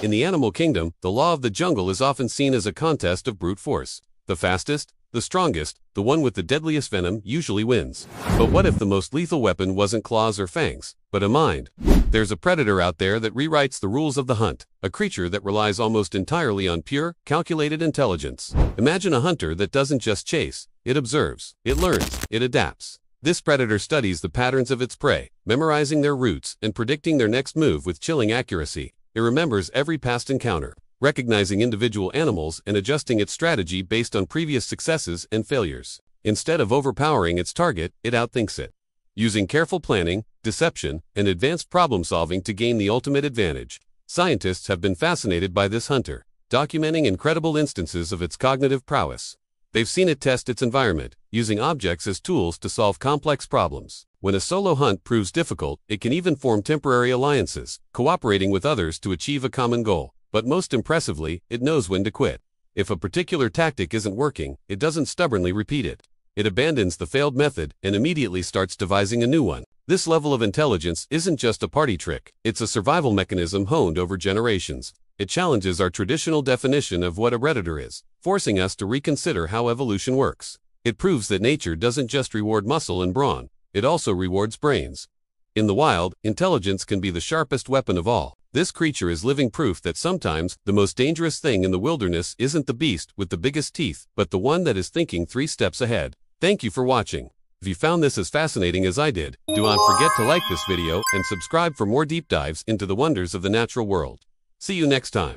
In the animal kingdom, the law of the jungle is often seen as a contest of brute force. The fastest, the strongest, the one with the deadliest venom usually wins. But what if the most lethal weapon wasn't claws or fangs, but a mind? There's a predator out there that rewrites the rules of the hunt, a creature that relies almost entirely on pure, calculated intelligence. Imagine a hunter that doesn't just chase, it observes, it learns, it adapts. This predator studies the patterns of its prey, memorizing their routes and predicting their next move with chilling accuracy. It remembers every past encounter, recognizing individual animals and adjusting its strategy based on previous successes and failures. Instead of overpowering its target, it outthinks it, using careful planning, deception, and advanced problem-solving to gain the ultimate advantage. Scientists have been fascinated by this hunter, documenting incredible instances of its cognitive prowess. They've seen it test its environment, using objects as tools to solve complex problems. When a solo hunt proves difficult, it can even form temporary alliances, cooperating with others to achieve a common goal. But most impressively, it knows when to quit. If a particular tactic isn't working, it doesn't stubbornly repeat it. It abandons the failed method and immediately starts devising a new one. This level of intelligence isn't just a party trick, it's a survival mechanism honed over generations. It challenges our traditional definition of what a predator is, forcing us to reconsider how evolution works. It proves that nature doesn't just reward muscle and brawn, it also rewards brains. In the wild, intelligence can be the sharpest weapon of all. This creature is living proof that sometimes the most dangerous thing in the wilderness isn't the beast with the biggest teeth, but the one that is thinking 3 steps ahead. Thank you for watching. If you found this as fascinating as I did, do not forget to like this video and subscribe for more deep dives into the wonders of the natural world. See you next time.